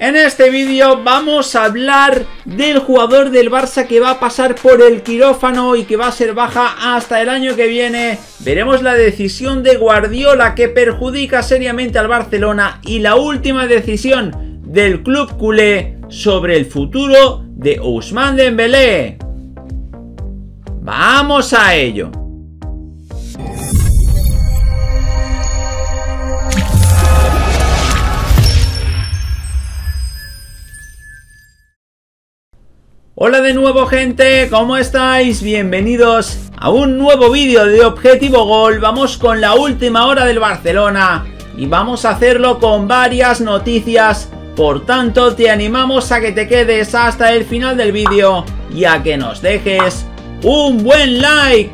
En este vídeo vamos a hablar del jugador del Barça que va a pasar por el quirófano y que va a ser baja hasta el año que viene. Veremos la decisión de Guardiola que perjudica seriamente al Barcelona y la última decisión del club culé sobre el futuro de Ousmane Dembélé. ¡Vamos a ello! Hola de nuevo, gente, ¿cómo estáis? Bienvenidos a un nuevo vídeo de Objetivo Gol. Vamos con la última hora del Barcelona y vamos a hacerlo con varias noticias. Por tanto, te animamos a que te quedes hasta el final del vídeo y a que nos dejes un buen like.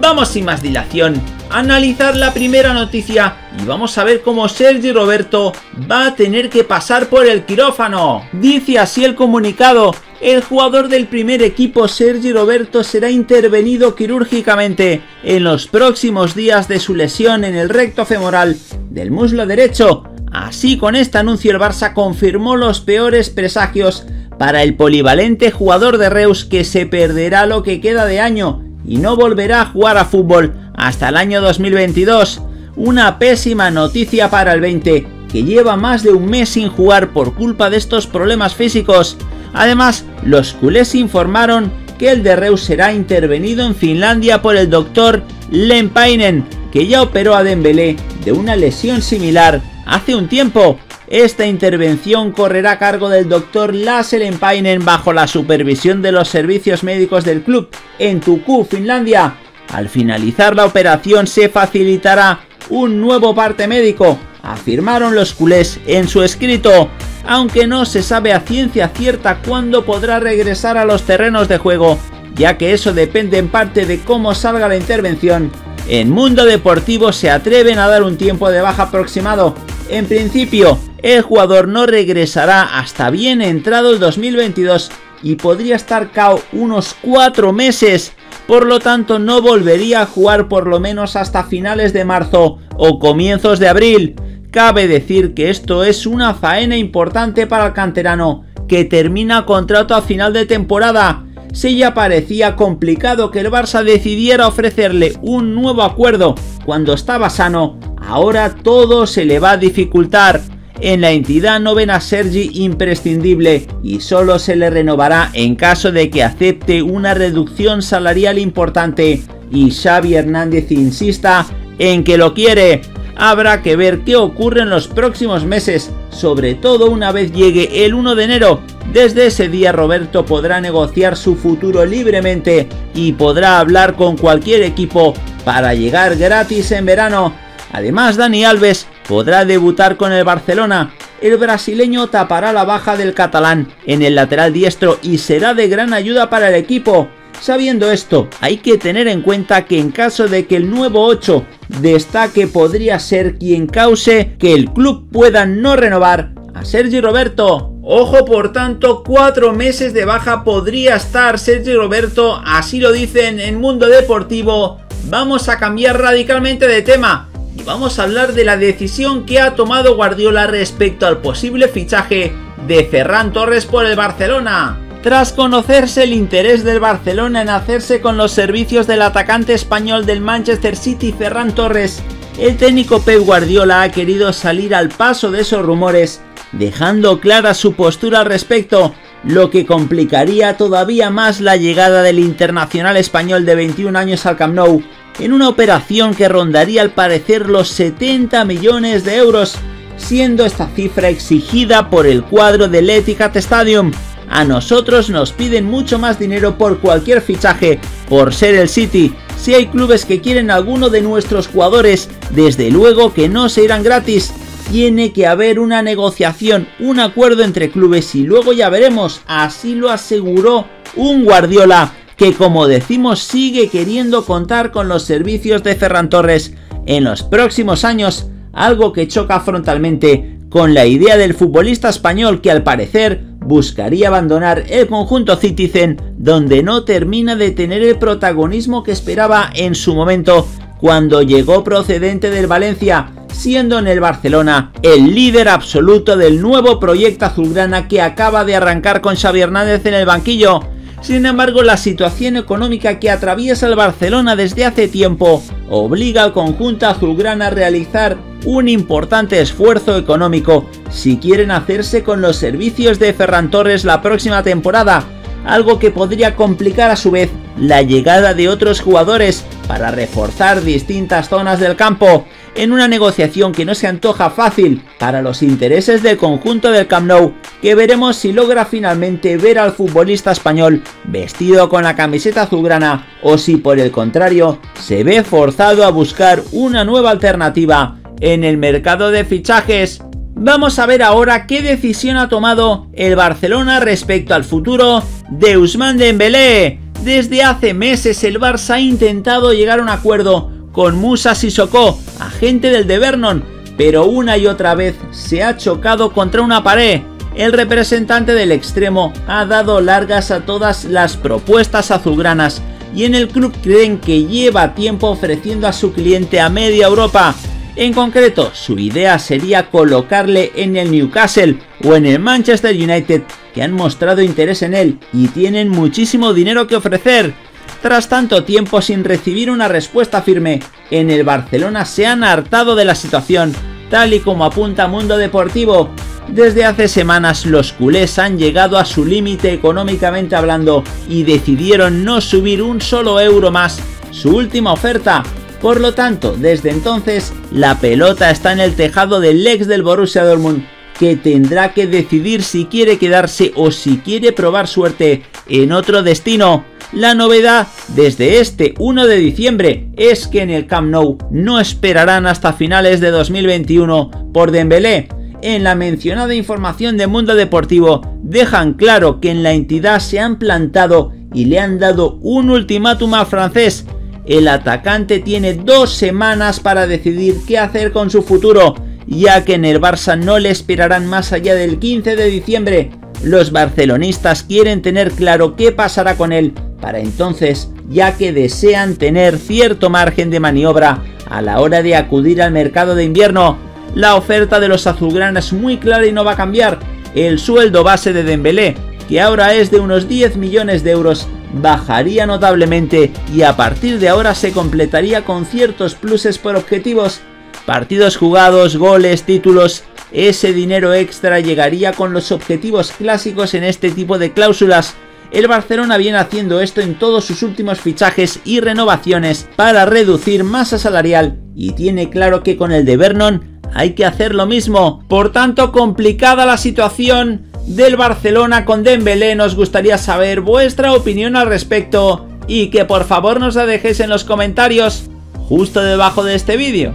Vamos sin más dilación a analizar la primera noticia y vamos a ver cómo Sergi Roberto va a tener que pasar por el quirófano. Dice así el comunicado: el jugador del primer equipo Sergi Roberto será intervenido quirúrgicamente en los próximos días de su lesión en el recto femoral del muslo derecho. Así, con este anuncio el Barça confirmó los peores presagios para el polivalente jugador de Reus, que se perderá lo que queda de año y no volverá a jugar a fútbol hasta el año 2022. Una pésima noticia para el 20, que lleva más de un mes sin jugar por culpa de estos problemas físicos. Además, los culés informaron que el de Reus será intervenido en Finlandia por el doctor Lempainen, que ya operó a Dembélé de una lesión similar hace un tiempo. Esta intervención correrá a cargo del doctor Lasse Lempainen bajo la supervisión de los servicios médicos del club en Turku, Finlandia. Al finalizar la operación se facilitará un nuevo parte médico, afirmaron los culés en su escrito, aunque no se sabe a ciencia cierta cuándo podrá regresar a los terrenos de juego, ya que eso depende en parte de cómo salga la intervención. En Mundo Deportivo se atreven a dar un tiempo de baja aproximado. En principio, el jugador no regresará hasta bien entrado el 2022 y podría estar cao unos 4 meses, por lo tanto no volvería a jugar por lo menos hasta finales de marzo o comienzos de abril. Cabe decir que esto es una faena importante para el canterano, que termina contrato a final de temporada. Si ya parecía complicado que el Barça decidiera ofrecerle un nuevo acuerdo cuando estaba sano, ahora todo se le va a dificultar. En la entidad no ven a Sergi imprescindible y solo se le renovará en caso de que acepte una reducción salarial importante y Xavi Hernández insista en que lo quiere. Habrá que ver qué ocurre en los próximos meses, sobre todo una vez llegue el 1 de enero. Desde ese día Roberto podrá negociar su futuro libremente y podrá hablar con cualquier equipo para llegar gratis en verano. Además, Dani Alves podrá debutar con el Barcelona. El brasileño tapará la baja del catalán en el lateral diestro y será de gran ayuda para el equipo. Sabiendo esto, hay que tener en cuenta que en caso de que el nuevo 8 destaque, podría ser quien cause que el club pueda no renovar a Sergi Roberto. Ojo, por tanto, 4 meses de baja podría estar Sergi Roberto, así lo dicen en Mundo Deportivo. Vamos a cambiar radicalmente de tema y vamos a hablar de la decisión que ha tomado Guardiola respecto al posible fichaje de Ferran Torres por el Barcelona. Tras conocerse el interés del Barcelona en hacerse con los servicios del atacante español del Manchester City, Ferran Torres, el técnico Pep Guardiola ha querido salir al paso de esos rumores, dejando clara su postura al respecto, lo que complicaría todavía más la llegada del internacional español de 21 años al Camp Nou, en una operación que rondaría al parecer los 70 millones de euros, siendo esta cifra exigida por el cuadro del Etihad Stadium. A nosotros nos piden mucho más dinero por cualquier fichaje, por ser el City. Si hay clubes que quieren alguno de nuestros jugadores, desde luego que no se irán gratis. Tiene que haber una negociación, un acuerdo entre clubes y luego ya veremos. Así lo aseguró un Guardiola que, como decimos, sigue queriendo contar con los servicios de Ferran Torres en los próximos años, algo que choca frontalmente con la idea del futbolista español, que al parecer buscaría abandonar el conjunto Citizen, donde no termina de tener el protagonismo que esperaba en su momento cuando llegó procedente del Valencia, siendo en el Barcelona el líder absoluto del nuevo proyecto azulgrana que acaba de arrancar con Xavi Hernández en el banquillo. Sin embargo, la situación económica que atraviesa el Barcelona desde hace tiempo obliga al conjunto azulgrana a realizar un importante esfuerzo económico si quieren hacerse con los servicios de Ferran Torres la próxima temporada, algo que podría complicar a su vez la llegada de otros jugadores para reforzar distintas zonas del campo, en una negociación que no se antoja fácil para los intereses del conjunto del Camp Nou, que veremos si logra finalmente ver al futbolista español vestido con la camiseta azulgrana o si por el contrario se ve forzado a buscar una nueva alternativa en el mercado de fichajes. Vamos a ver ahora qué decisión ha tomado el Barcelona respecto al futuro de Ousmane Dembélé. Desde hace meses el Barça ha intentado llegar a un acuerdo con Moussa Sissoko, agente del de Vernon, pero una y otra vez se ha chocado contra una pared. El representante del extremo ha dado largas a todas las propuestas azulgranas y en el club creen que lleva tiempo ofreciendo a su cliente a media Europa. En concreto, su idea sería colocarle en el Newcastle o en el Manchester United, que han mostrado interés en él y tienen muchísimo dinero que ofrecer. Tras tanto tiempo sin recibir una respuesta firme, en el Barcelona se han hartado de la situación, tal y como apunta Mundo Deportivo. Desde hace semanas los culés han llegado a su límite económicamente hablando y decidieron no subir un solo euro más su última oferta. Por lo tanto, desde entonces, la pelota está en el tejado del ex del Borussia Dortmund, que tendrá que decidir si quiere quedarse o si quiere probar suerte en otro destino. La novedad desde este 1 de diciembre es que en el Camp Nou no esperarán hasta finales de 2021 por Dembélé. En la mencionada información de Mundo Deportivo dejan claro que en la entidad se han plantado y le han dado un ultimátum al francés. El atacante tiene 2 semanas para decidir qué hacer con su futuro, ya que en el Barça no le esperarán más allá del 15 de diciembre. Los barcelonistas quieren tener claro qué pasará con él para entonces, ya que desean tener cierto margen de maniobra a la hora de acudir al mercado de invierno. La oferta de los azulgranas es muy clara y no va a cambiar. El sueldo base de Dembélé, que ahora es de unos 10 millones de euros, bajaría notablemente y a partir de ahora se completaría con ciertos pluses por objetivos, partidos jugados, goles, títulos. Ese dinero extra llegaría con los objetivos clásicos en este tipo de cláusulas. El Barcelona viene haciendo esto en todos sus últimos fichajes y renovaciones para reducir masa salarial y tiene claro que con el de Vernon hay que hacer lo mismo. Por tanto, complicada la situación del Barcelona con Dembélé. Nos gustaría saber vuestra opinión al respecto y que por favor nos la dejéis en los comentarios justo debajo de este vídeo.